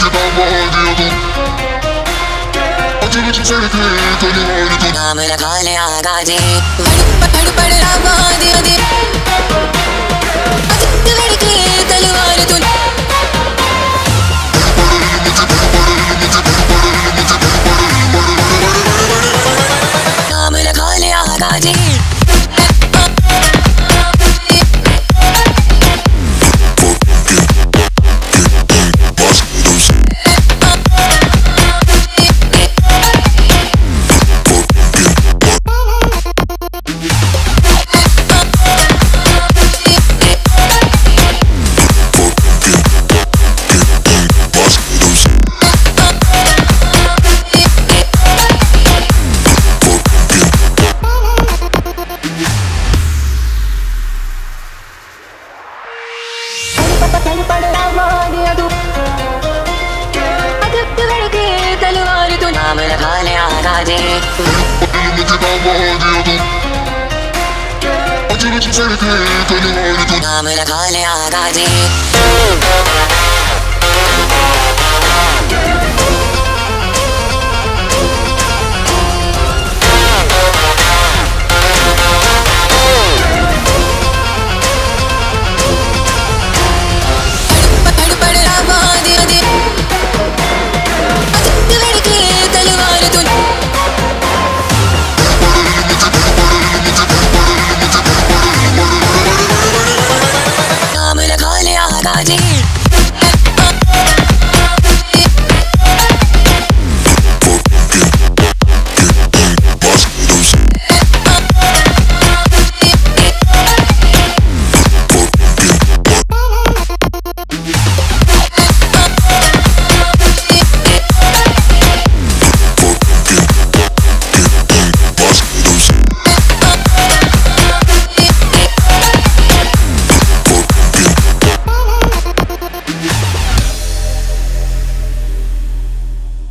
I'm gonna call you, I got it.